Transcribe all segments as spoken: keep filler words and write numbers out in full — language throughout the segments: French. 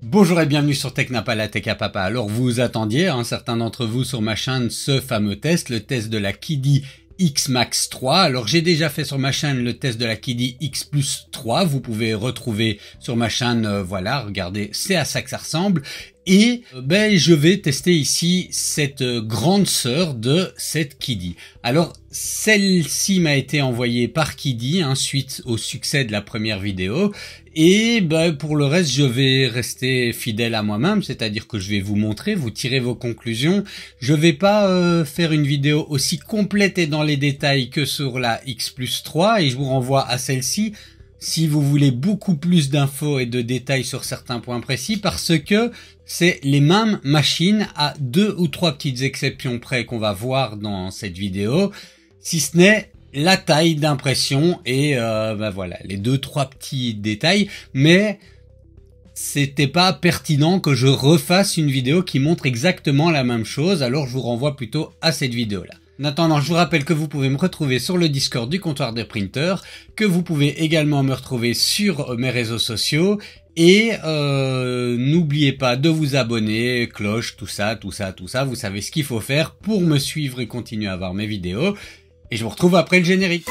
Bonjour et bienvenue sur TechNapa, la tech à papa. Alors vous attendiez, hein, certains d'entre vous sur ma chaîne, ce fameux test, le test de la Qidi X-Max trois. Alors j'ai déjà fait sur ma chaîne le test de la Qidi X-Plus trois. Vous pouvez retrouver sur ma chaîne, euh, voilà, regardez, c'est à ça que ça ressemble. Et ben, je vais tester ici cette grande sœur de cette Qidi. Alors, celle-ci m'a été envoyée par Qidi, hein, suite au succès de la première vidéo. Et ben, pour le reste, je vais rester fidèle à moi-même, c'est-à-dire que je vais vous montrer, vous tirer vos conclusions. Je vais pas euh, faire une vidéo aussi complète et dans les détails que sur la X-Plus trois, et je vous renvoie à celle-ci. Si vous voulez beaucoup plus d'infos et de détails sur certains points précis, parce que c'est les mêmes machines à deux ou trois petites exceptions près qu'on va voir dans cette vidéo, si ce n'est la taille d'impression et euh, bah voilà, les deux trois petits détails, mais c'était pas pertinent que je refasse une vidéo qui montre exactement la même chose, alors je vous renvoie plutôt à cette vidéo-là. En attendant, je vous rappelle que vous pouvez me retrouver sur le Discord du Comptoir des Printers, que vous pouvez également me retrouver sur mes réseaux sociaux, et euh, n'oubliez pas de vous abonner, cloche, tout ça, tout ça, tout ça, vous savez ce qu'il faut faire pour me suivre et continuer à voir mes vidéos, et je vous retrouve après le générique.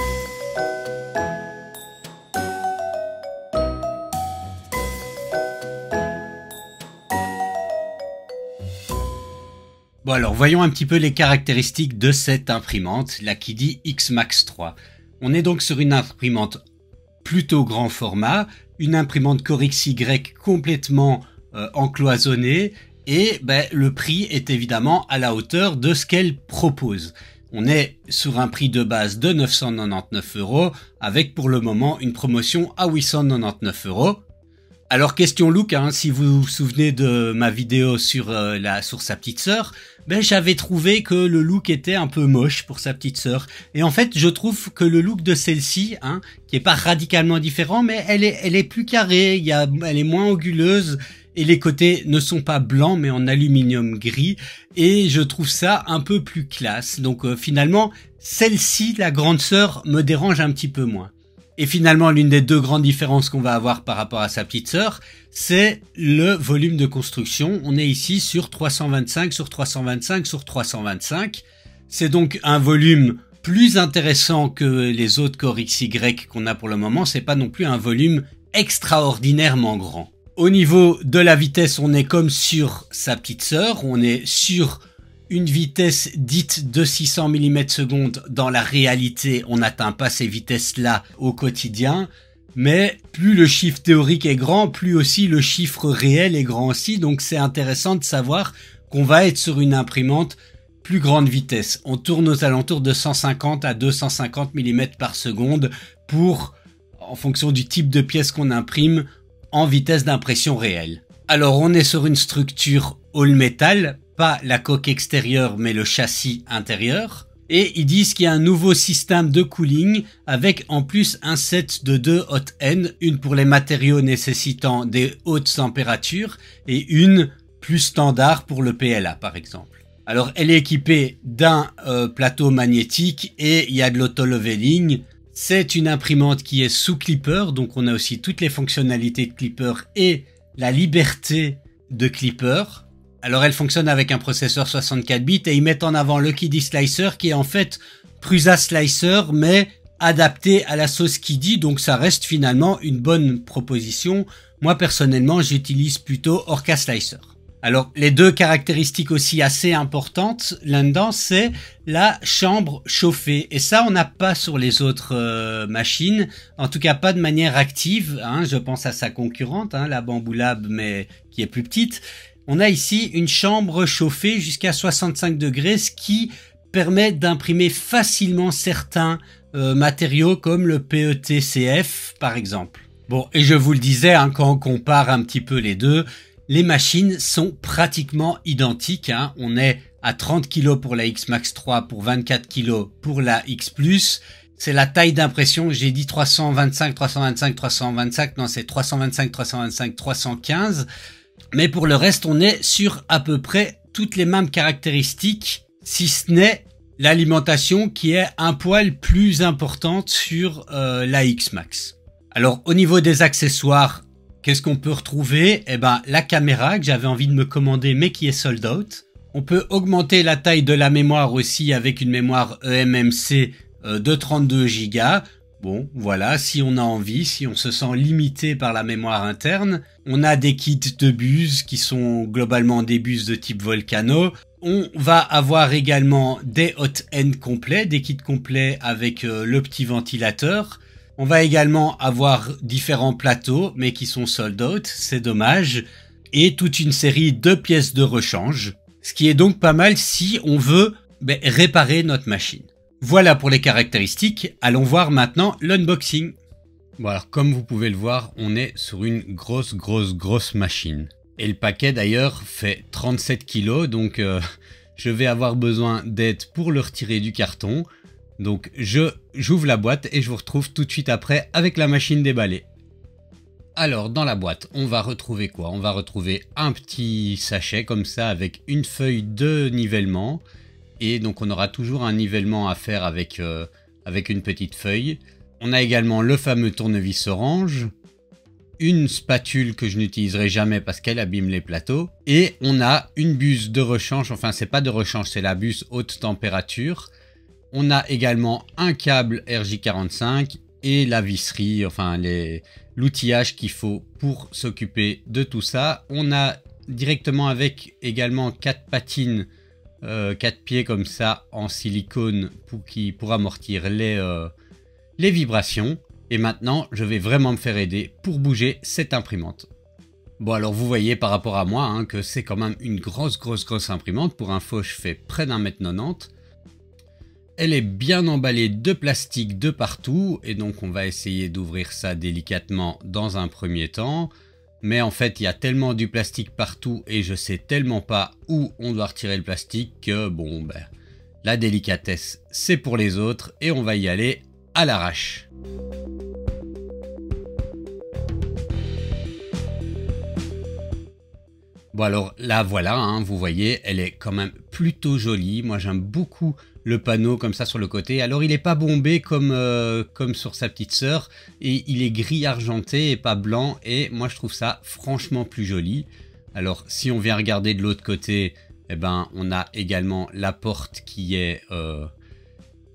Bon alors, voyons un petit peu les caractéristiques de cette imprimante, la Qidi X-Max trois. On est donc sur une imprimante plutôt grand format, une imprimante Core X Y complètement euh, encloisonnée, et ben, le prix est évidemment à la hauteur de ce qu'elle propose. On est sur un prix de base de neuf cent quatre-vingt-dix-neuf euros, avec pour le moment une promotion à huit cent quatre-vingt-dix-neuf euros. Alors question look, hein, si vous vous souvenez de ma vidéo sur euh, la sur sa petite sœur, ben j'avais trouvé que le look était un peu moche pour sa petite sœur. Et en fait, je trouve que le look de celle-ci, hein, qui est pas radicalement différent, mais elle est elle est plus carrée, il y a elle est moins anguleuse et les côtés ne sont pas blancs mais en aluminium gris et je trouve ça un peu plus classe. Donc euh, finalement, celle-ci, la grande sœur, me dérange un petit peu moins. Et finalement, l'une des deux grandes différences qu'on va avoir par rapport à sa petite sœur, c'est le volume de construction. On est ici sur trois cent vingt-cinq sur trois cent vingt-cinq sur trois cent vingt-cinq. C'est donc un volume plus intéressant que les autres Core X Y qu'on a pour le moment. C'est pas non plus un volume extraordinairement grand. Au niveau de la vitesse, on est comme sur sa petite sœur. On est sur une vitesse dite de six cents millimètres secondes. Dans la réalité, on n'atteint pas ces vitesses-là au quotidien. Mais plus le chiffre théorique est grand, plus aussi le chiffre réel est grand aussi. Donc c'est intéressant de savoir qu'on va être sur une imprimante plus grande vitesse. On tourne aux alentours de cent cinquante à deux cent cinquante millimètres par seconde pour, en fonction du type de pièce qu'on imprime, en vitesse d'impression réelle. Alors on est sur une structure all metal, pas la coque extérieure mais le châssis intérieur. Et ils disent qu'il y a un nouveau système de cooling avec en plus un set de deux hot end, une pour les matériaux nécessitant des hautes températures et une plus standard pour le P L A par exemple. Alors elle est équipée d'un euh, plateau magnétique et il y a de l'auto-leveling. C'est une imprimante qui est sous Klipper, donc on a aussi toutes les fonctionnalités de Klipper et la liberté de Klipper. Alors elle fonctionne avec un processeur soixante-quatre bits et ils mettent en avant le QidiSlicer qui est en fait Prusa Slicer mais adapté à la sauce Qidi, donc ça reste finalement une bonne proposition. Moi personnellement j'utilise plutôt Orca Slicer. Alors les deux caractéristiques aussi assez importantes là-dedans, c'est la chambre chauffée et ça on n'a pas sur les autres euh, machines, en tout cas pas de manière active, hein. Je pense à sa concurrente, hein, la Bamboo Lab mais qui est plus petite. On a ici une chambre chauffée jusqu'à soixante-cinq degrés, ce qui permet d'imprimer facilement certains euh, matériaux comme le P E T C F par exemple. Bon, et je vous le disais, hein, quand on compare un petit peu les deux, les machines sont pratiquement identiques, hein. On est à trente kilos pour la X-Max trois, pour vingt-quatre kilos pour la X plus. C'est la taille d'impression, j'ai dit trois cent vingt-cinq, trois cent vingt-cinq, trois cent vingt-cinq, non c'est trois cent vingt-cinq, trois cent vingt-cinq, trois cent quinze. Mais pour le reste, on est sur à peu près toutes les mêmes caractéristiques, si ce n'est l'alimentation qui est un poil plus importante sur euh, la X-Max. Alors, au niveau des accessoires, Qu'est-ce qu'on peut retrouver? Eh ben, la caméra que j'avais envie de me commander mais qui est sold out. On peut augmenter la taille de la mémoire aussi avec une mémoire E M M C de trente-deux gigo. Bon, voilà, si on a envie, si on se sent limité par la mémoire interne. On a des kits de bus qui sont globalement des bus de type Volcano. On va avoir également des hot-end complets, des kits complets avec euh, le petit ventilateur. On va également avoir différents plateaux, mais qui sont sold out, c'est dommage. Et toute une série de pièces de rechange. Ce qui est donc pas mal si on veut ben, réparer notre machine. Voilà pour les caractéristiques, allons voir maintenant l'unboxing. Bon alors comme vous pouvez le voir, on est sur une grosse grosse grosse machine. Et le paquet d'ailleurs fait trente-sept kilos, donc euh, je vais avoir besoin d'aide pour le retirer du carton. Donc je j'ouvre la boîte et je vous retrouve tout de suite après avec la machine déballée. Alors dans la boîte, on va retrouver quoi? On va retrouver un petit sachet comme ça avec une feuille de nivellement. Et donc on aura toujours un nivellement à faire avec, euh, avec une petite feuille. On a également le fameux tournevis orange, une spatule que je n'utiliserai jamais parce qu'elle abîme les plateaux, et on a une buse de rechange, enfin c'est pas de rechange, c'est la buse haute température. On a également un câble R J quarante-cinq et la visserie, enfin l'outillage qu'il faut pour s'occuper de tout ça. On a directement avec également quatre patines, Euh, quatre pieds comme ça en silicone pour, qui, pour amortir les, euh, les vibrations. Et maintenant je vais vraiment me faire aider pour bouger cette imprimante. Bon alors vous voyez par rapport à moi hein, que c'est quand même une grosse grosse grosse imprimante. Pour info je fais près d'un mètre quatre-vingt-dix. Elle est bien emballée de plastique de partout et donc on va essayer d'ouvrir ça délicatement dans un premier temps. Mais en fait, il y a tellement du plastique partout et je sais tellement pas où on doit retirer le plastique que bon, ben, la délicatesse, c'est pour les autres et on va y aller à l'arrache. Bon alors là, voilà, hein, vous voyez, elle est quand même plutôt jolie. Moi, j'aime beaucoup le panneau comme ça sur le côté. Alors, il n'est pas bombé comme, euh, comme sur sa petite sœur. Et il est gris argenté et pas blanc. Et moi, je trouve ça franchement plus joli. Alors, si on vient regarder de l'autre côté, eh ben, on a également la porte qui est, euh,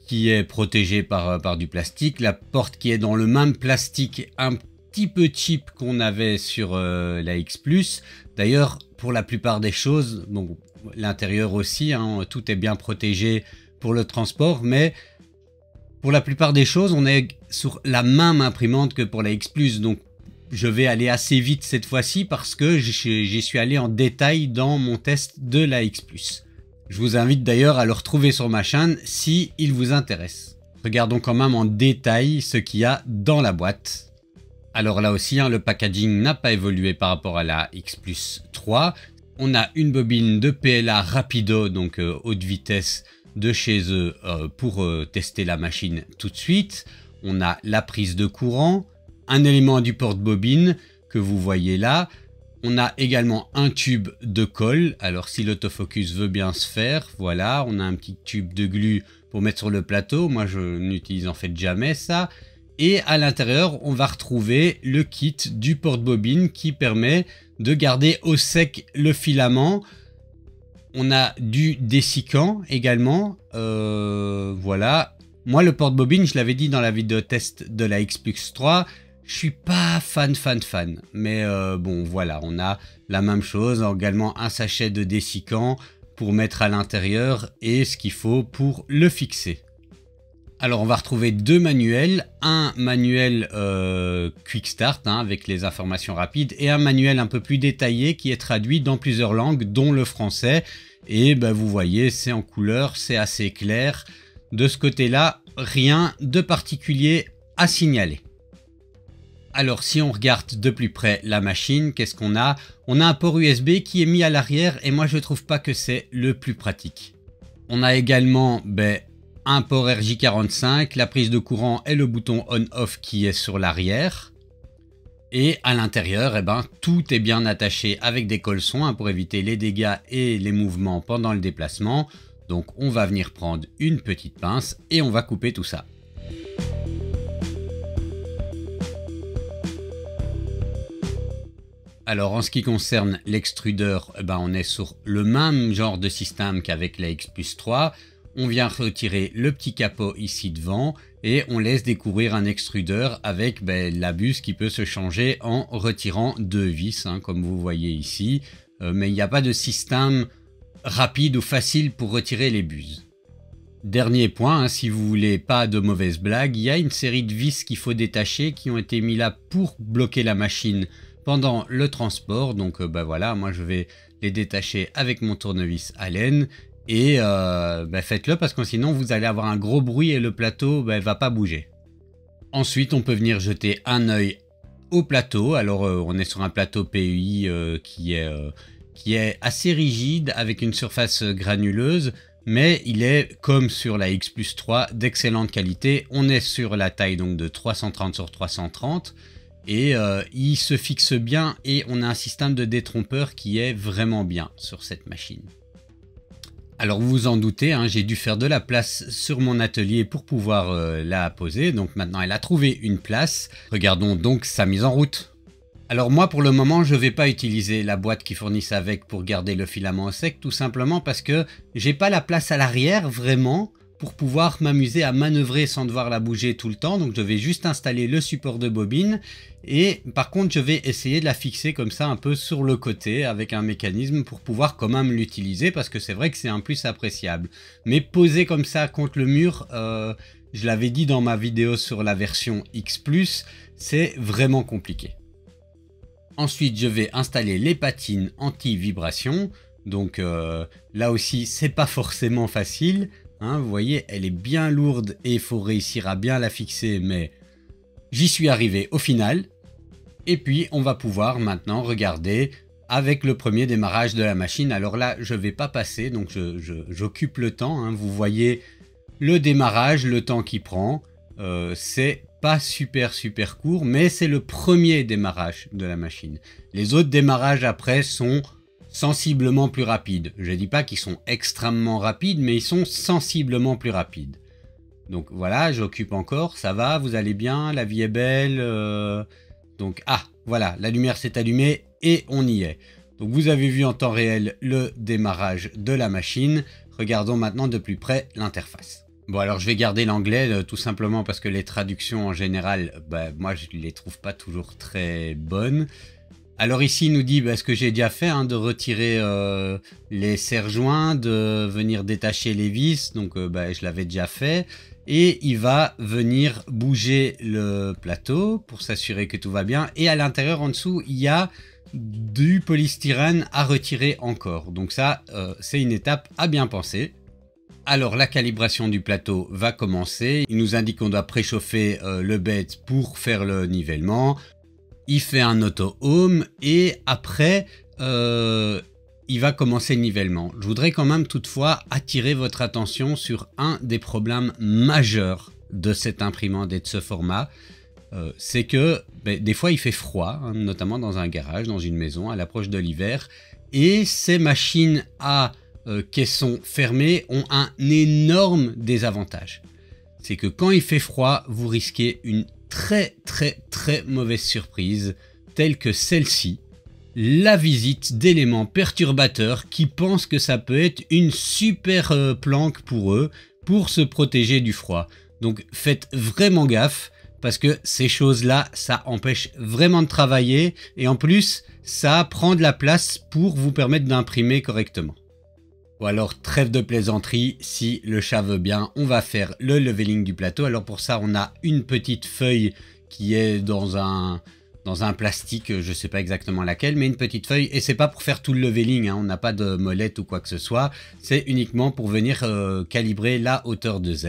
qui est protégée par, euh, par du plastique. La porte qui est dans le même plastique un petit peu cheap qu'on avait sur euh, la X plus. D'ailleurs, pour la plupart des choses, bon, l'intérieur aussi, hein, tout est bien protégé pour le transport, mais pour la plupart des choses, on est sur la même imprimante que pour la X plus. Donc, je vais aller assez vite cette fois-ci parce que j'y suis allé en détail dans mon test de la X plus. Je vous invite d'ailleurs à le retrouver sur ma chaîne si il vous intéresse. Regardons quand même en détail ce qu'il y a dans la boîte. Alors là aussi, hein, le packaging n'a pas évolué par rapport à la X plus trois. On a une bobine de P L A rapido, donc euh, haute vitesse, de chez eux euh, pour euh, tester la machine tout de suite. On a la prise de courant, un élément du porte-bobine que vous voyez là. On a également un tube de colle. Alors si l'autofocus veut bien se faire, voilà, on a un petit tube de glu pour mettre sur le plateau. Moi, je n'utilise en fait jamais ça. Et à l'intérieur, on va retrouver le kit du porte-bobine qui permet de garder au sec le filament. On a du dessicant également. Euh, voilà. Moi, le porte-bobine, je l'avais dit dans la vidéo test de la X plus trois, je suis pas fan, fan, fan. Mais euh, bon, voilà, on a la même chose. Également un sachet de dessicant pour mettre à l'intérieur et ce qu'il faut pour le fixer. Alors on va retrouver deux manuels, un manuel euh, Quick Start hein, avec les informations rapides et un manuel un peu plus détaillé qui est traduit dans plusieurs langues dont le français. Et ben, vous voyez c'est en couleur, c'est assez clair. De ce côté-là, rien de particulier à signaler. Alors si on regarde de plus près la machine, qu'est-ce qu'on a? On a un port U S B qui est mis à l'arrière et moi je trouve pas que c'est le plus pratique. On a également... Ben, un port R J quarante-cinq, la prise de courant et le bouton on-off qui est sur l'arrière. Et à l'intérieur, eh ben, tout est bien attaché avec des colsons hein, pour éviter les dégâts et les mouvements pendant le déplacement. Donc on va venir prendre une petite pince et on va couper tout ça. Alors en ce qui concerne l'extrudeur, ben, on est sur le même genre de système qu'avec la X plus trois. On vient retirer le petit capot ici devant et on laisse découvrir un extrudeur avec ben, la buse qui peut se changer en retirant deux vis, hein, comme vous voyez ici. Euh, mais il n'y a pas de système rapide ou facile pour retirer les buses. Dernier point, hein, si vous voulez pas de mauvaises blagues, il y a une série de vis qu'il faut détacher qui ont été mis là pour bloquer la machine pendant le transport. Donc euh, ben voilà, moi je vais les détacher avec mon tournevis Allen. Et euh, bah faites-le parce que sinon vous allez avoir un gros bruit et le plateau bah, va pas bouger. Ensuite on peut venir jeter un œil au plateau. Alors euh, on est sur un plateau P E I euh, qui, est, euh, qui est assez rigide avec une surface granuleuse. Mais il est comme sur la X plus trois d'excellente qualité. On est sur la taille donc de trois cent trente sur trois cent trente. Et euh, il se fixe bien et on a un système de détrompeur qui est vraiment bien sur cette machine. Alors vous vous en doutez, hein, j'ai dû faire de la place sur mon atelier pour pouvoir euh, la poser. Donc maintenant elle a trouvé une place. Regardons donc sa mise en route. Alors moi pour le moment je ne vais pas utiliser la boîte qu'ils fournissent avec pour garder le filament au sec. Tout simplement parce que j'ai pas la place à l'arrière vraiment pour pouvoir m'amuser à manœuvrer sans devoir la bouger tout le temps. Donc je vais juste installer le support de bobine. Et par contre je vais essayer de la fixer comme ça un peu sur le côté avec un mécanisme pour pouvoir quand même l'utiliser. Parce que c'est vrai que c'est un plus appréciable. Mais poser comme ça contre le mur, euh, je l'avais dit dans ma vidéo sur la version X plus, c'est vraiment compliqué. Ensuite je vais installer les patines anti-vibration. Donc euh, là aussi c'est pas forcément facile. Hein, vous voyez, elle est bien lourde et il faut réussir à bien la fixer, mais j'y suis arrivé au final. Et puis, on va pouvoir maintenant regarder avec le premier démarrage de la machine. Alors là, je ne vais pas passer, donc je, je, j'occupe le temps. Hein. Vous voyez le démarrage, le temps qu'il prend. Euh, c'est pas super super court, mais c'est le premier démarrage de la machine. Les autres démarrages après sont sensiblement plus rapides. Je ne dis pas qu'ils sont extrêmement rapides, mais ils sont sensiblement plus rapides. Donc voilà, j'occupe encore, ça va, vous allez bien, la vie est belle. Euh... Donc, ah, voilà, la lumière s'est allumée et on y est. Donc vous avez vu en temps réel le démarrage de la machine. Regardons maintenant de plus près l'interface. Bon alors je vais garder l'anglais euh, tout simplement parce que les traductions en général, bah, moi je ne les trouve pas toujours très bonnes. Alors ici il nous dit bah, ce que j'ai déjà fait, hein, de retirer euh, les serre-joints, de venir détacher les vis, donc euh, bah, je l'avais déjà fait. Et il va venir bouger le plateau pour s'assurer que tout va bien. Et à l'intérieur en dessous il y a du polystyrène à retirer encore. Donc ça euh, c'est une étape à bien penser. Alors la calibration du plateau va commencer. Il nous indique qu'on doit préchauffer euh, le bed pour faire le nivellement. Il fait un auto-home et après, euh, il va commencer le nivellement. Je voudrais quand même toutefois attirer votre attention sur un des problèmes majeurs de cette imprimante et de ce format. Euh, c'est que bah, des fois, il fait froid, hein, notamment dans un garage, dans une maison, à l'approche de l'hiver. Et ces machines à euh, caissons fermés ont un énorme désavantage. C'est que quand il fait froid, vous risquez une très très très mauvaise surprise telle que celle-ci, la visite d'éléments perturbateurs qui pensent que ça peut être une super euh, planque pour eux pour se protéger du froid. Donc faites vraiment gaffe parce que ces choses-là, ça empêche vraiment de travailler et en plus ça prend de la place pour vous permettre d'imprimer correctement. Ou alors trêve de plaisanterie, si le chat veut bien, on va faire le leveling du plateau. Alors pour ça, on a une petite feuille qui est dans un, dans un plastique, je ne sais pas exactement laquelle, mais une petite feuille. Et c'est pas pour faire tout le leveling, hein, on n'a pas de molette ou quoi que ce soit. C'est uniquement pour venir euh, calibrer la hauteur de Z.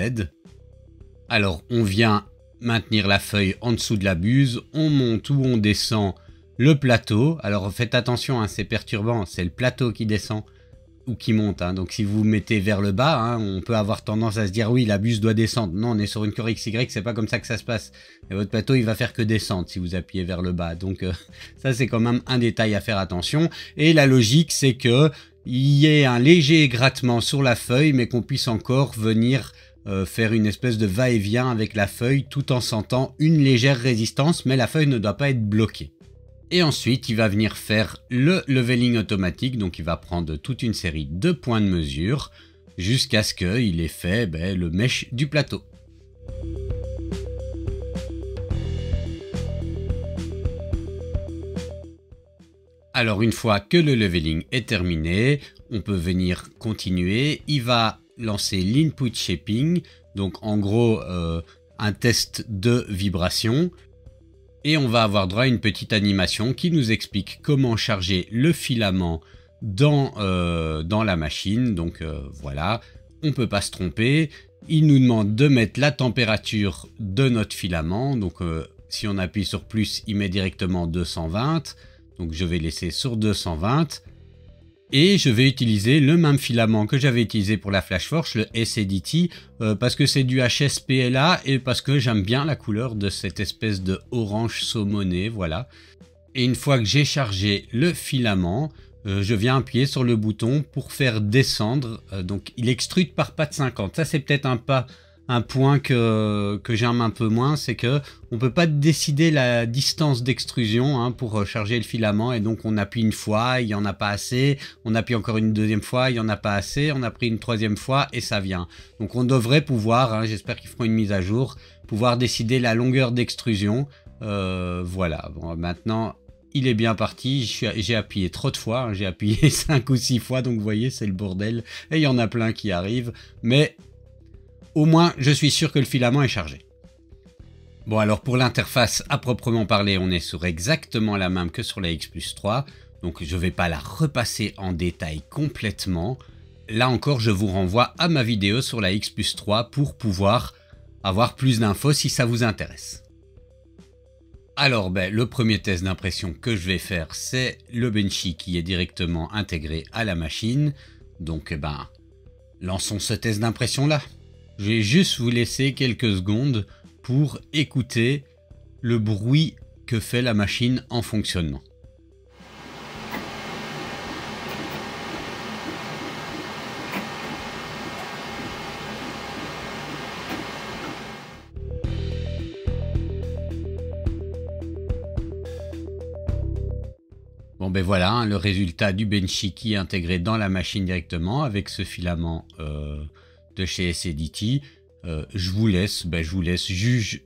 Alors on vient maintenir la feuille en dessous de la buse, on monte ou on descend le plateau. Alors faites attention, hein, c'est perturbant, c'est le plateau qui descend ou qui monte, hein. Donc si vous mettez vers le bas, hein, on peut avoir tendance à se dire oui la buse doit descendre, non on est sur une Core X Y, c'est pas comme ça que ça se passe, et votre plateau il va faire que descendre si vous appuyez vers le bas, donc euh, ça c'est quand même un détail à faire attention, et la logique c'est que il y ait un léger grattement sur la feuille mais qu'on puisse encore venir euh, faire une espèce de va-et-vient avec la feuille tout en sentant une légère résistance mais la feuille ne doit pas être bloquée. et ensuite il va venir faire le leveling automatique, donc il va prendre toute une série de points de mesure jusqu'à ce qu'il ait fait ben, le mesh du plateau. Alors une fois que le leveling est terminé, on peut venir continuer. Il va lancer l'input shaping, donc en gros euh, un test de vibration. Et on va avoir droit à une petite animation qui nous explique comment charger le filament dans, euh, dans la machine. Donc euh, voilà, on ne peut pas se tromper. Il nous demande de mettre la température de notre filament. Donc euh, si on appuie sur plus, il met directement deux cent vingt. Donc je vais laisser sur deux cent vingt et je vais utiliser le même filament que j'avais utilisé pour la Flashforge, le S E D T, euh, parce que c'est du H S P L A et parce que j'aime bien la couleur de cette espèce de orange saumonné, voilà. Et une fois que j'ai chargé le filament, euh, je viens appuyer sur le bouton pour faire descendre. Euh, donc il extrude par pas de cinquante. Ça c'est peut-être un pas, un point que, que j'aime un peu moins, c'est que on peut pas décider la distance d'extrusion hein, pour charger le filament, et donc on appuie une fois, il n'y en a pas assez, on appuie encore une deuxième fois, il n'y en a pas assez, on appuie une troisième fois et ça vient. Donc on devrait pouvoir, hein, j'espère qu'ils feront une mise à jour, pouvoir décider la longueur d'extrusion. Euh, voilà, bon, maintenant il est bien parti, j'ai appuyé trop de fois, hein, j'ai appuyé cinq ou six fois, donc vous voyez c'est le bordel, et il y en a plein qui arrivent, mais... au moins, je suis sûr que le filament est chargé. Bon, alors pour l'interface à proprement parler, on est sur exactement la même que sur la X plus trois. Donc, je ne vais pas la repasser en détail complètement. Là encore, je vous renvoie à ma vidéo sur la X plus trois pour pouvoir avoir plus d'infos si ça vous intéresse. Alors, ben, le premier test d'impression que je vais faire, c'est le Benchy qui est directement intégré à la machine. Donc, eh ben, lançons ce test d'impression-là. Je vais juste vous laisser quelques secondes pour écouter le bruit que fait la machine en fonctionnement. Bon ben voilà hein, le résultat du Benchy qui est intégré dans la machine directement avec ce filament euh de chez S E D T. euh, je vous laisse, ben, je vous laisse juge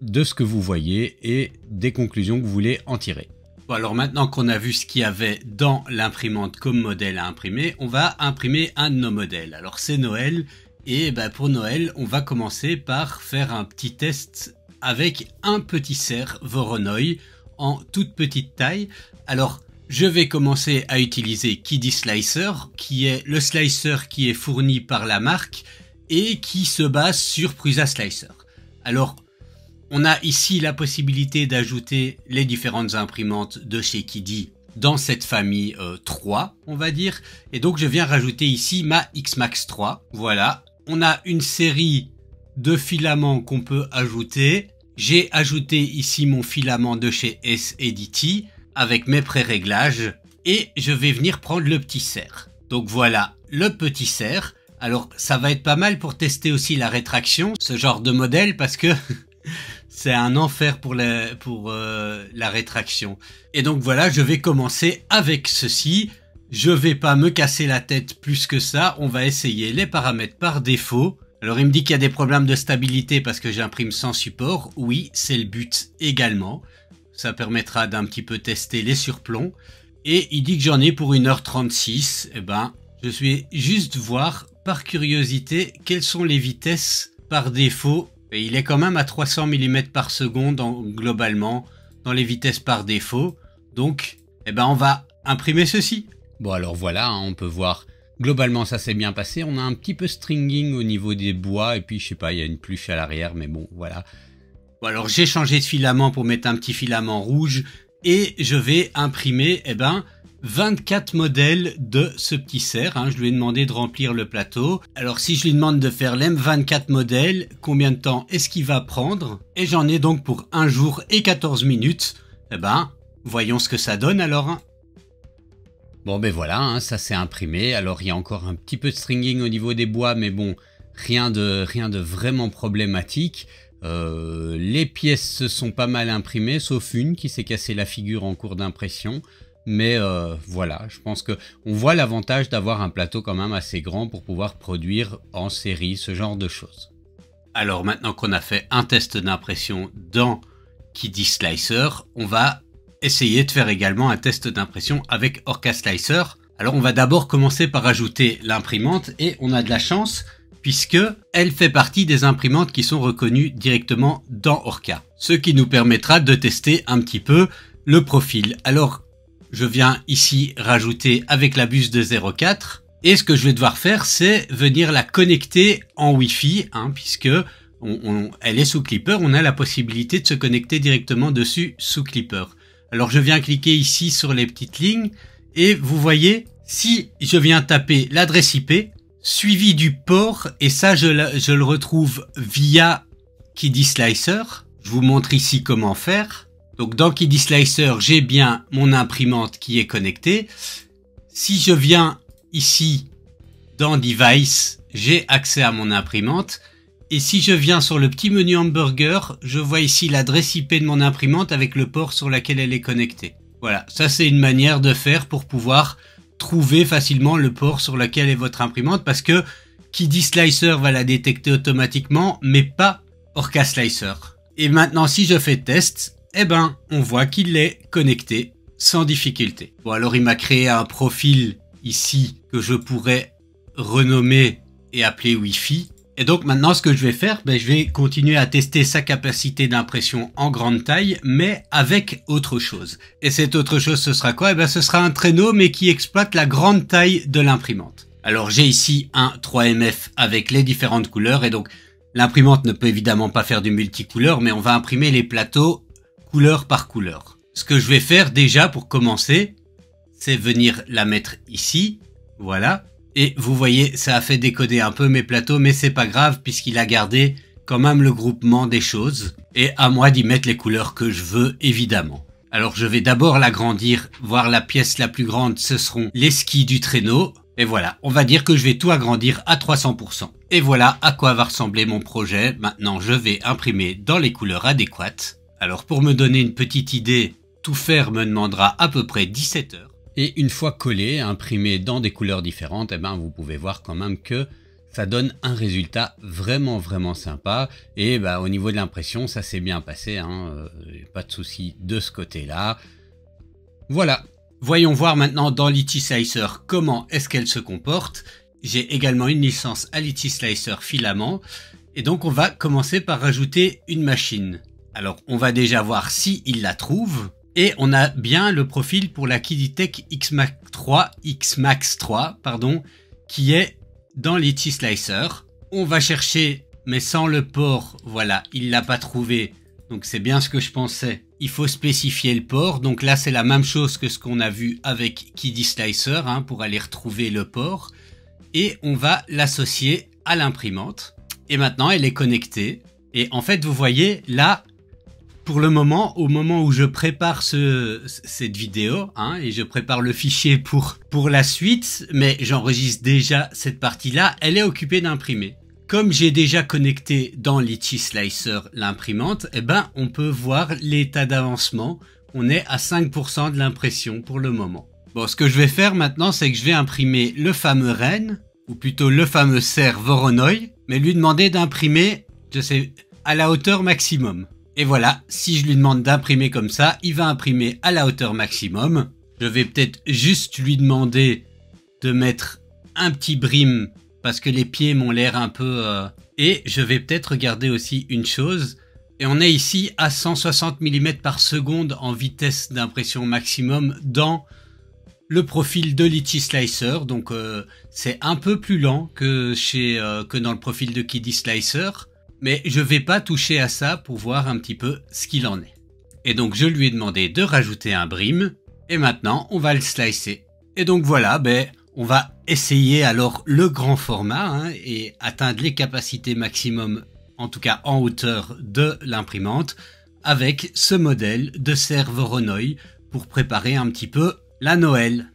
de ce que vous voyez et des conclusions que vous voulez en tirer. Bon, alors maintenant qu'on a vu ce qu'il y avait dans l'imprimante comme modèle à imprimer, on va imprimer un de nos modèles. Alors c'est Noël et ben, pour Noël, on va commencer par faire un petit test avec un petit cerf Voronoi en toute petite taille. Alors je vais commencer à utiliser QidiSlicer, qui est le slicer qui est fourni par la marque et qui se base sur Prusa Slicer. Alors, on a ici la possibilité d'ajouter les différentes imprimantes de chez Qidi dans cette famille euh, trois, on va dire. Et donc, je viens rajouter ici ma X Max trois. Voilà, on a une série de filaments qu'on peut ajouter. J'ai ajouté ici mon filament de chez S E D T. Avec mes pré-réglages, et je vais venir prendre le petit cerf. Donc voilà le petit cerf. Alors ça va être pas mal pour tester aussi la rétraction, ce genre de modèle, parce que c'est un enfer pour, la, pour euh, la rétraction. Et donc voilà, je vais commencer avec ceci. Je vais pas me casser la tête plus que ça. On va essayer les paramètres par défaut. Alors il me dit qu'il y a des problèmes de stabilité parce que j'imprime sans support. Oui, c'est le but également. Ça permettra d'un petit peu tester les surplombs. Et il dit que j'en ai pour une heure trente-six. Eh ben, je vais juste voir par curiosité quelles sont les vitesses par défaut. Et il est quand même à trois cents millimètres par seconde en, globalement dans les vitesses par défaut. Donc, eh ben, on va imprimer ceci. Bon, alors voilà, hein, on peut voir. Globalement, ça s'est bien passé. On a un petit peu stringing au niveau des bois. Et puis, je sais pas, il y a une pluche à l'arrière. Mais bon, voilà. Bon alors j'ai changé de filament pour mettre un petit filament rouge et je vais imprimer eh ben, vingt-quatre modèles de ce petit cerf. Hein. Je lui ai demandé de remplir le plateau. Alors si je lui demande de faire les vingt-quatre modèles, combien de temps est-ce qu'il va prendre? Et j'en ai donc pour un jour et quatorze minutes. Eh ben, voyons ce que ça donne alors. Hein. Bon ben voilà, hein, ça s'est imprimé. Alors il y a encore un petit peu de stringing au niveau des bois, mais bon, rien de, rien de vraiment problématique. Euh, les pièces sont pas mal imprimées, sauf une qui s'est cassée la figure en cours d'impression. Mais euh, voilà, je pense que on voit l'avantage d'avoir un plateau quand même assez grand pour pouvoir produire en série ce genre de choses. Alors maintenant qu'on a fait un test d'impression dans Qidi Slicer, on va essayer de faire également un test d'impression avec Orca Slicer. Alors on va d'abord commencer par ajouter l'imprimante et on a de la chance puisque elle fait partie des imprimantes qui sont reconnues directement dans Orca. Ce qui nous permettra de tester un petit peu le profil. Alors je viens ici rajouter avec la buse de zéro virgule quatre et ce que je vais devoir faire c'est venir la connecter en Wi-Fi hein, puisque on, on, elle est sous Klipper, on a la possibilité de se connecter directement dessus sous Klipper. Alors je viens cliquer ici sur les petites lignes et vous voyez, si je viens taper l'adresse I P suivi du port, et ça je, la, je le retrouve via Qidi Slicer. Je vous montre ici comment faire. Donc dans Qidi Slicer, j'ai bien mon imprimante qui est connectée. Si je viens ici dans Device, j'ai accès à mon imprimante. Et si je viens sur le petit menu hamburger, je vois ici l'adresse I P de mon imprimante avec le port sur lequel elle est connectée. Voilà, ça c'est une manière de faire pour pouvoir trouver facilement le port sur lequel est votre imprimante parce que Qidi Slicer va la détecter automatiquement, mais pas Orca Slicer. Et maintenant si je fais test, eh ben on voit qu'il est connecté sans difficulté. Bon alors il m'a créé un profil ici que je pourrais renommer et appeler Wi-Fi. Et donc maintenant ce que je vais faire, ben, je vais continuer à tester sa capacité d'impression en grande taille, mais avec autre chose. Et cette autre chose ce sera quoi? Eh ben, ce sera un traîneau mais qui exploite la grande taille de l'imprimante. Alors j'ai ici un trois M F avec les différentes couleurs et donc l'imprimante ne peut évidemment pas faire du multicouleur, mais on va imprimer les plateaux couleur par couleur. Ce que je vais faire déjà pour commencer, c'est venir la mettre ici, voilà. Et vous voyez, ça a fait décoder un peu mes plateaux, mais c'est pas grave puisqu'il a gardé quand même le groupement des choses. Et à moi d'y mettre les couleurs que je veux, évidemment. Alors je vais d'abord l'agrandir, voir la pièce la plus grande, ce seront les skis du traîneau. Et voilà, on va dire que je vais tout agrandir à trois cents pour cent. Et voilà à quoi va ressembler mon projet. Maintenant, je vais imprimer dans les couleurs adéquates. Alors pour me donner une petite idée, tout faire me demandera à peu près dix-sept heures. Et une fois collé, imprimé dans des couleurs différentes, eh ben vous pouvez voir quand même que ça donne un résultat vraiment vraiment sympa. Et ben, au niveau de l'impression, ça s'est bien passé, hein. Euh, pas de souci de ce côté-là. Voilà. Voyons voir maintenant dans Lychee Slicer comment est-ce qu'elle se comporte. J'ai également une licence à Lychee Slicer filament. Et donc on va commencer par rajouter une machine. Alors on va déjà voir si il la trouve. Et on a bien le profil pour la QidiTech X-Max trois, X-Max trois, pardon, qui est dans Lychee Slicer. On va chercher, mais sans le port, voilà, il l'a pas trouvé. Donc c'est bien ce que je pensais. Il faut spécifier le port. Donc là, c'est la même chose que ce qu'on a vu avec Qidi Slicer, hein, pour aller retrouver le port. Et on va l'associer à l'imprimante. Et maintenant, elle est connectée. Et en fait, vous voyez, là, pour le moment, au moment où je prépare ce, cette vidéo, hein, et je prépare le fichier pour, pour la suite, mais j'enregistre déjà cette partie-là, elle est occupée d'imprimer. Comme j'ai déjà connecté dans Lychee Slicer l'imprimante, eh ben, on peut voir l'état d'avancement. On est à cinq pour cent de l'impression pour le moment. Bon, ce que je vais faire maintenant, c'est que je vais imprimer le fameux renne, ou plutôt le fameux cerf Voronoi, mais lui demander d'imprimer, je sais, à la hauteur maximum. Et voilà, si je lui demande d'imprimer comme ça, il va imprimer à la hauteur maximum. Je vais peut-être juste lui demander de mettre un petit brime parce que les pieds m'ont l'air un peu... Euh... Et je vais peut-être regarder aussi une chose. Et on est ici à cent soixante millimètres par seconde en vitesse d'impression maximum dans le profil de Lychee Slicer. Donc euh, c'est un peu plus lent que, chez, euh, que dans le profil de Qidi Slicer. Mais je vais pas toucher à ça pour voir un petit peu ce qu'il en est. Et donc je lui ai demandé de rajouter un brime. Et maintenant on va le slicer. Et donc voilà, ben, on va essayer alors le grand format hein, et atteindre les capacités maximum, en tout cas en hauteur de l'imprimante, avec ce modèle de cerf Voronoi pour préparer un petit peu la Noël.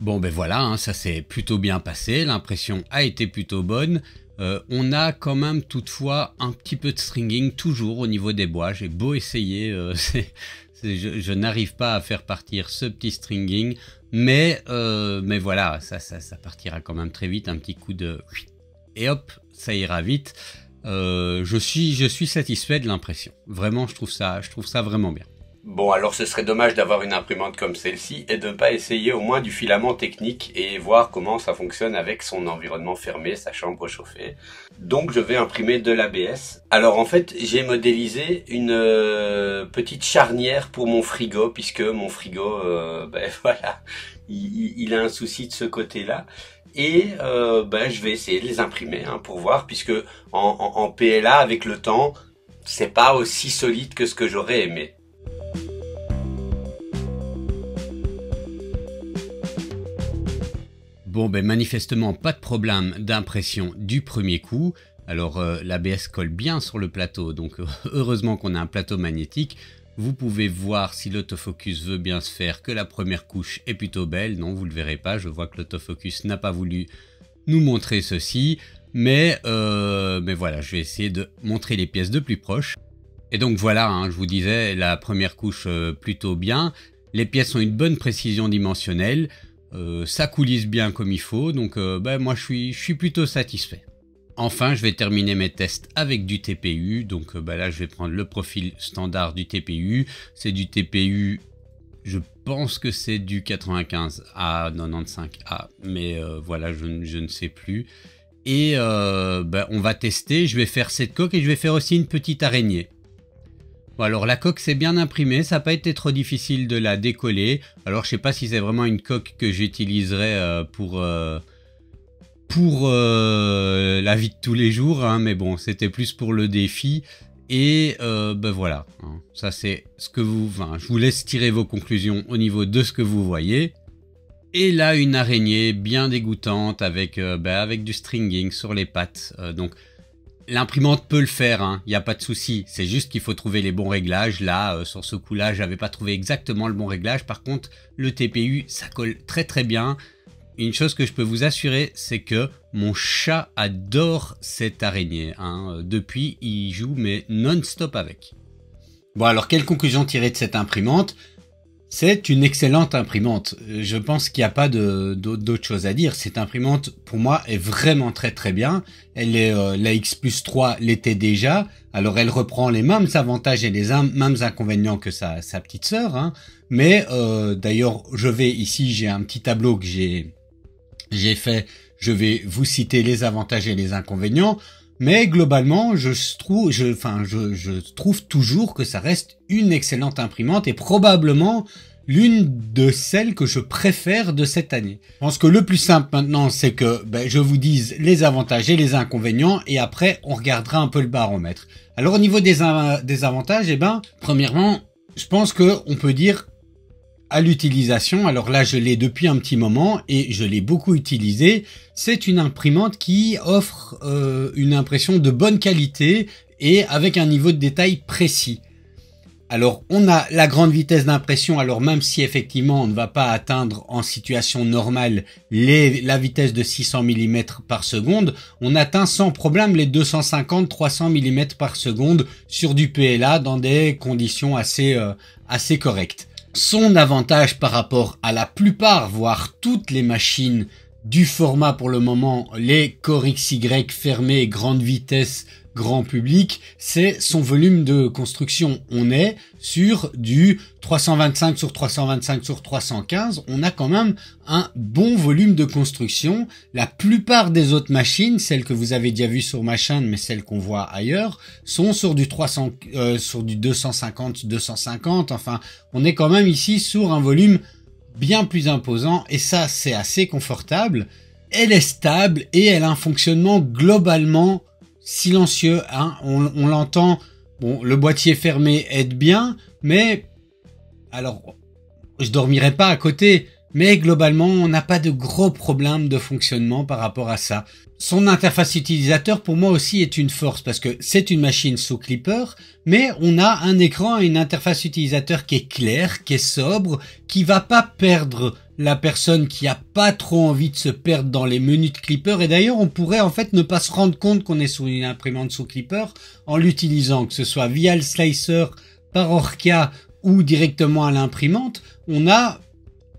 Bon ben voilà, hein, ça s'est plutôt bien passé, l'impression a été plutôt bonne. Euh, on a quand même toutefois un petit peu de stringing toujours au niveau des bois. J'ai beau essayer, euh, c'est, c'est, je, je n'arrive pas à faire partir ce petit stringing, mais, euh, mais voilà, ça, ça, ça partira quand même très vite, un petit coup de... Et hop, ça ira vite. Euh, je suis, je suis satisfait de l'impression. Vraiment, je trouve ça, je trouve ça vraiment bien. Bon, alors ce serait dommage d'avoir une imprimante comme celle-ci et de ne pas essayer au moins du filament technique et voir comment ça fonctionne avec son environnement fermé, sa chambre chauffée. Donc je vais imprimer de l'A B S. Alors en fait, j'ai modélisé une euh, petite charnière pour mon frigo, puisque mon frigo, euh, ben voilà, il, il a un souci de ce côté-là. Et euh, ben, je vais essayer de les imprimer hein, pour voir, puisque en, en, en P L A, avec le temps, c'est pas aussi solide que ce que j'aurais aimé. Bon, ben manifestement, pas de problème d'impression du premier coup. Alors, euh, l'A B S colle bien sur le plateau, donc euh, heureusement qu'on a un plateau magnétique. Vous pouvez voir si l'autofocus veut bien se faire que la première couche est plutôt belle. Non, vous ne le verrez pas, je vois que l'autofocus n'a pas voulu nous montrer ceci. Mais, euh, mais voilà, je vais essayer de montrer les pièces de plus proche. Et donc voilà, hein, je vous disais, la première couche euh, plutôt bien. Les pièces ont une bonne précision dimensionnelle. Euh, ça coulisse bien comme il faut, donc euh, bah, moi je suis, je suis plutôt satisfait. Enfin, je vais terminer mes tests avec du T P U, donc euh, bah, là je vais prendre le profil standard du T P U. C'est du T P U, je pense que c'est du quatre-vingt-quinze A, quatre-vingt-quinze A, mais euh, voilà, je, je ne sais plus. Et euh, bah, on va tester, je vais faire cette coque et je vais faire aussi une petite araignée. Bon, alors la coque c'est bien imprimé, ça n'a pas été trop difficile de la décoller. Alors je sais pas si c'est vraiment une coque que j'utiliserai euh, pour, euh, pour euh, la vie de tous les jours, hein, mais bon c'était plus pour le défi. Et euh, ben voilà, hein, ça c'est ce que vous... Enfin, je vous laisse tirer vos conclusions au niveau de ce que vous voyez. Et là une araignée bien dégoûtante avec, euh, ben, avec du stringing sur les pattes, euh, donc... L'imprimante peut le faire, hein, n'y a pas de souci, c'est juste qu'il faut trouver les bons réglages. Là, euh, sur ce coup-là, j'avais pas trouvé exactement le bon réglage. Par contre, le T P U, ça colle très très bien. Une chose que je peux vous assurer, c'est que mon chat adore cette araignée. Hein. Depuis, il joue mais non-stop avec. Bon, alors, quelle conclusion tirer de cette imprimante? C'est une excellente imprimante. Je pense qu'il n'y a pas de, de, d'autre chose à dire. Cette imprimante, pour moi, est vraiment très très bien. Elle est euh, la X plus trois l'était déjà. Alors elle reprend les mêmes avantages et les mêmes inconvénients que sa, sa petite sœur. Hein. Mais euh, d'ailleurs, je vais ici, j'ai un petit tableau que j'ai j'ai fait. Je vais vous citer les avantages et les inconvénients. Mais globalement, je trouve, je, enfin, je, je trouve toujours que ça reste une excellente imprimante et probablement l'une de celles que je préfère de cette année. Je pense que le plus simple maintenant, c'est que ben, je vous dise les avantages et les inconvénients et après, on regardera un peu le baromètre. Alors, au niveau des, des avantages, eh ben, premièrement, je pense qu'on peut dire à l'utilisation, alors là je l'ai depuis un petit moment et je l'ai beaucoup utilisé, c'est une imprimante qui offre euh, une impression de bonne qualité et avec un niveau de détail précis. Alors on a la grande vitesse d'impression, alors même si effectivement on ne va pas atteindre en situation normale les, la vitesse de six cents millimètres par seconde, on atteint sans problème les deux cent cinquante à trois cents millimètres par seconde sur du P L A dans des conditions assez, euh, assez correctes. Son avantage par rapport à la plupart, voire toutes les machines du format pour le moment, les Core X Y fermés, grande vitesse, grand public, c'est son volume de construction. On est sur du trois cent vingt-cinq sur trois cent vingt-cinq sur trois cent quinze. On a quand même un bon volume de construction. La plupart des autres machines, celles que vous avez déjà vues sur ma chaîne, mais celles qu'on voit ailleurs, sont sur du trois cents, euh, sur du deux cent cinquante, deux cent cinquante. Enfin, on est quand même ici sur un volume bien plus imposant et ça, c'est assez confortable. Elle est stable et elle a un fonctionnement globalement silencieux, hein, on, on l'entend, bon, le boîtier fermé aide bien, mais, alors, je dormirai pas à côté, Mais globalement, on n'a pas de gros problèmes de fonctionnement par rapport à ça. Son interface utilisateur, pour moi aussi, est une force parce que c'est une machine sous Klipper, mais on a un écran et une interface utilisateur qui est claire, qui est sobre, qui va pas perdre la personne qui a pas trop envie de se perdre dans les menus de Klipper. Et d'ailleurs, on pourrait en fait ne pas se rendre compte qu'on est sous une imprimante sous Klipper en l'utilisant, que ce soit via le slicer, par Orca ou directement à l'imprimante. On a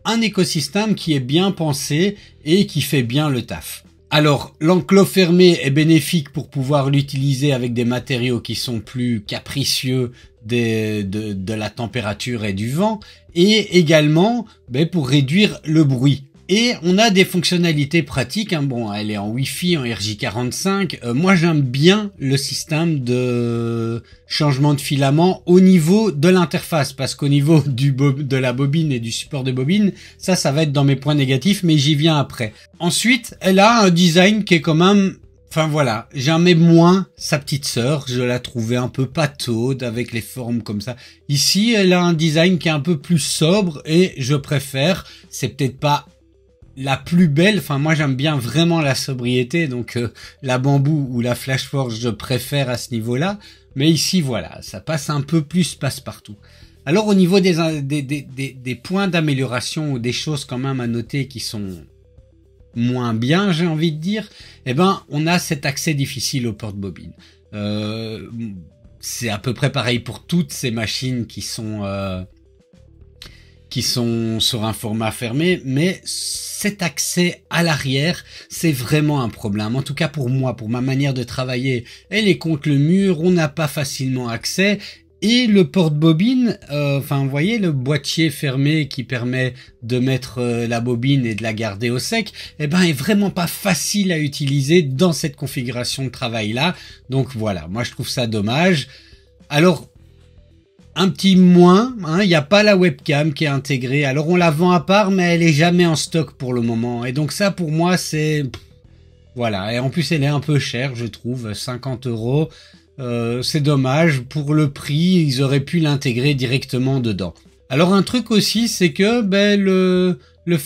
un écosystème qui est bien pensé et qui fait bien le taf. Alors, l'enclos fermé est bénéfique pour pouvoir l'utiliser avec des matériaux qui sont plus capricieux des, de, de la température et du vent, et également ben, pour réduire le bruit. Et on a des fonctionnalités pratiques, hein. Bon, elle est en Wi-Fi, en R J quarante-cinq. Euh, moi, j'aime bien le système de changement de filament au niveau de l'interface, parce qu'au niveau du de la bobine et du support de bobine, ça, ça va être dans mes points négatifs, mais j'y viens après. Ensuite, elle a un design qui est quand même... Enfin voilà, j'aimais moins sa petite sœur, je la trouvais un peu pataude avec les formes comme ça. Ici, elle a un design qui est un peu plus sobre et je préfère, c'est peut-être pas... la plus belle, enfin moi j'aime bien vraiment la sobriété, donc euh, la bambou ou la Flashforge je préfère à ce niveau-là, mais ici voilà, ça passe un peu plus passe-partout. Alors au niveau des, des, des, des, des points d'amélioration ou des choses quand même à noter qui sont moins bien, j'ai envie de dire, eh ben on a cet accès difficile aux porte-bobines. Euh, c'est à peu près pareil pour toutes ces machines qui sont... Euh, qui sont sur un format fermé, mais cet accès à l'arrière, c'est vraiment un problème. En tout cas pour moi, pour ma manière de travailler, elle est contre le mur, on n'a pas facilement accès, et le porte-bobine, euh, enfin vous voyez le boîtier fermé qui permet de mettre euh, la bobine et de la garder au sec, eh ben est vraiment pas facile à utiliser dans cette configuration de travail-là. Donc voilà, moi je trouve ça dommage. Alors, un petit moins, hein, il n'y a pas la webcam qui est intégrée. Alors on la vend à part, mais elle est jamais en stock pour le moment. Et donc ça, pour moi, c'est... Voilà, et en plus elle est un peu chère, je trouve, cinquante euros. Euh, c'est dommage, pour le prix, ils auraient pu l'intégrer directement dedans. Alors un truc aussi, c'est que ben, le, le,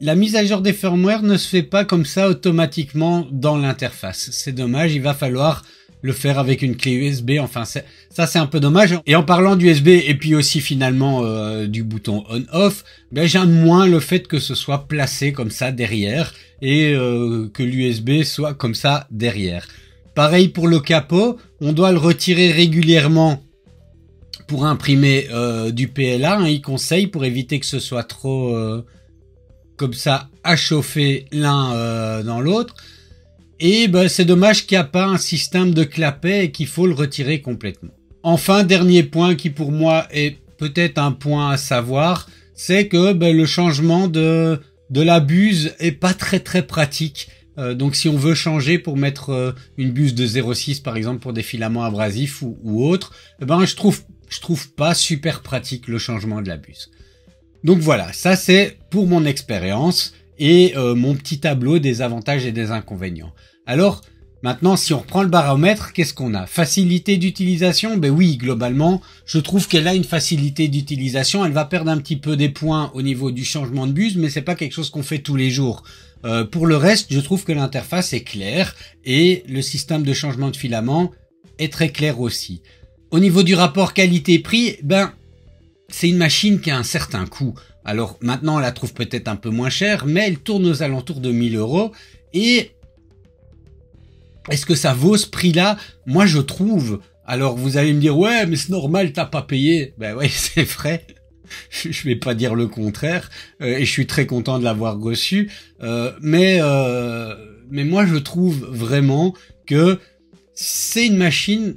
la mise à jour des firmware ne se fait pas comme ça automatiquement dans l'interface. C'est dommage, il va falloir... le faire avec une clé U S B, enfin ça c'est un peu dommage. Et en parlant d'U S B et puis aussi finalement euh, du bouton on-off, ben, j'aime moins le fait que ce soit placé comme ça derrière et euh, que l'U S B soit comme ça derrière. Pareil pour le capot, on doit le retirer régulièrement pour imprimer euh, du P L A, hein, il conseille pour éviter que ce soit trop euh, comme ça à chauffer l'un euh, dans l'autre. Et ben, c'est dommage qu'il n'y a pas un système de clapet et qu'il faut le retirer complètement. Enfin, dernier point qui pour moi est peut-être un point à savoir, c'est que ben, le changement de, de la buse est pas très très pratique. Euh, donc si on veut changer pour mettre euh, une buse de zéro six par exemple pour des filaments abrasifs ou, ou autre, ben, je trouve, je trouve pas super pratique le changement de la buse. Donc voilà, ça c'est pour mon expérience. Et euh, mon petit tableau des avantages et des inconvénients. Alors, maintenant, si on reprend le baromètre, qu'est-ce qu'on a? Facilité d'utilisation? Ben oui, globalement, je trouve qu'elle a une facilité d'utilisation. Elle va perdre un petit peu des points au niveau du changement de buse, mais c'est pas quelque chose qu'on fait tous les jours. Euh, pour le reste, je trouve que l'interface est claire et le système de changement de filament est très clair aussi. Au niveau du rapport qualité-prix, ben, c'est une machine qui a un certain coût. Alors maintenant, on la trouve peut-être un peu moins chère, mais elle tourne aux alentours de mille euros. Et est-ce que ça vaut ce prix-là? Moi, je trouve. Alors vous allez me dire, ouais, mais c'est normal, t'as pas payé. Ben oui, c'est vrai. Je vais pas dire le contraire. Euh, et je suis très content de l'avoir reçu. Euh, mais, euh, mais moi, je trouve vraiment que c'est une machine...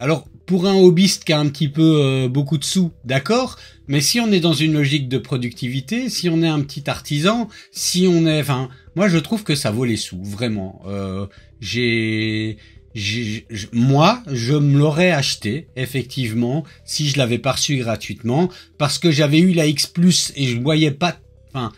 Alors... pour un hobbyiste qui a un petit peu euh, beaucoup de sous, d'accord, mais si on est dans une logique de productivité, si on est un petit artisan, si on est... Enfin, moi, je trouve que ça vaut les sous, vraiment. Euh, j'ai... Moi, je me l'aurais acheté, effectivement, si je l'avais pas reçu gratuitement, parce que j'avais eu la X plus, et je voyais pas... Enfin,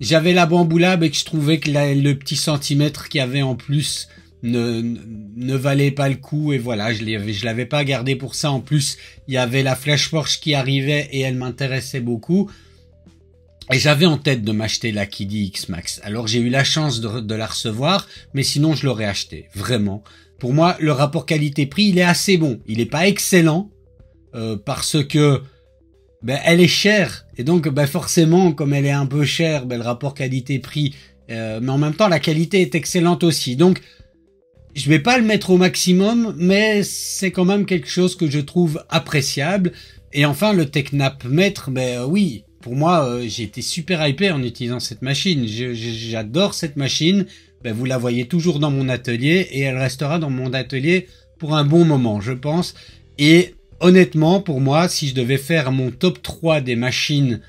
j'avais la Bamboo Lab et que je trouvais que la, le petit centimètre qu'il y avait en plus... Ne, ne, ne valait pas le coup et voilà, je l'avais je l'avais pas gardé pour ça. En plus, il y avait la Flashforge qui arrivait et elle m'intéressait beaucoup. Et j'avais en tête de m'acheter la Qidi X-Max. Alors j'ai eu la chance de, de la recevoir, mais sinon je l'aurais acheté, vraiment. Pour moi, le rapport qualité-prix, il est assez bon. Il n'est pas excellent, euh, parce que ben, elle est chère. Et donc ben, forcément, comme elle est un peu chère, ben, le rapport qualité-prix... Euh, mais en même temps, la qualité est excellente aussi. Donc, je vais pas le mettre au maximum, mais c'est quand même quelque chose que je trouve appréciable. Et enfin, le TechNapa, ben oui... Pour moi, euh, j'ai été super hypé en utilisant cette machine. J'adore cette machine. Ben, vous la voyez toujours dans mon atelier et elle restera dans mon atelier pour un bon moment, je pense. Et honnêtement, pour moi, si je devais faire mon top trois des machines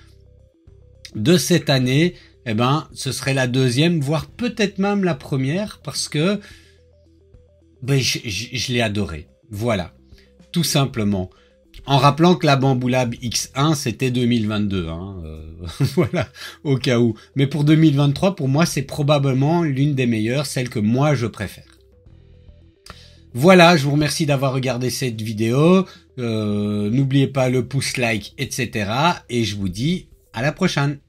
de cette année, eh ben, ce serait la deuxième, voire peut-être même la première, parce que ben, je, je, je l'ai adoré. Voilà, tout simplement. En rappelant que la Bamboo Lab X un, c'était deux mille vingt-deux, hein, euh, voilà, au cas où. Mais pour deux mille vingt-trois, pour moi, c'est probablement l'une des meilleures, celle que moi, je préfère. Voilà, je vous remercie d'avoir regardé cette vidéo. Euh, n'oubliez pas le pouce like, et cetera. Et je vous dis à la prochaine.